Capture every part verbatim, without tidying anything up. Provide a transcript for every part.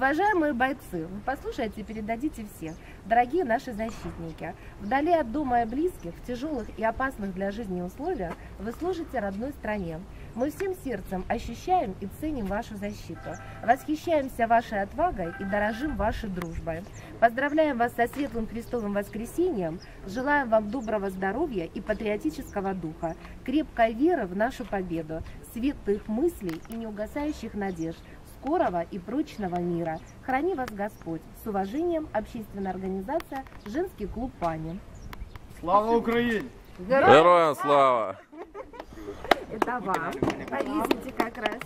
Уважаемые бойцы, вы послушайте и передадите всех, дорогие наши защитники, вдали от дома и близких, в тяжелых и опасных для жизни условиях вы служите родной стране. Мы всем сердцем ощущаем и ценим вашу защиту, восхищаемся вашей отвагой и дорожим вашей дружбой. Поздравляем вас со светлым Христовым воскресением, желаем вам доброго здоровья и патриотического духа, крепкой веры в нашу победу, светлых мыслей и неугасающих надежд, скорого и прочного мира. Храни вас Господь. С уважением, общественная организация «Женский клуб ПАНИ». Слава Украине! Героям слава! Это вам. Повесите как раз.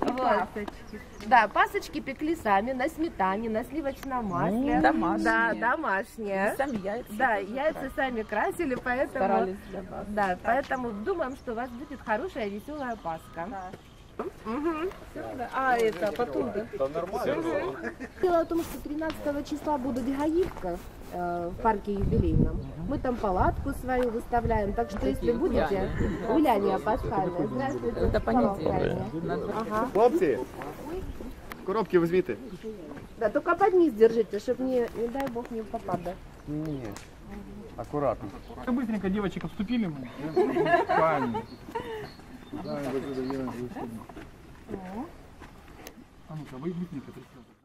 Вот. Пасочки. Да, пасочки пекли сами на сметане, на сливочном масле. Домашние. Да, домашние. Сами яйца. Да, яйца сами красили, поэтому... Старались для вас. Да, поэтому думаем, что у вас будет хорошая веселая Пасха. Да. Угу. А, это потом, да? Это нормально. Угу. Дело в том, что тринадцатого числа будут Гаевка э, в парке юбилейном. Мы там палатку свою выставляем, так что если будете, гуляние пасхальное. Здравствуйте. Это понедельник. Ага. Хлопцы, коробки возьмите. Да, только под низ держите, чтобы не, не дай бог не попадать. Нет, аккуратно. Быстренько девочек отступили. Да, я буду делать. А ну-ка, выйдите, Патрик.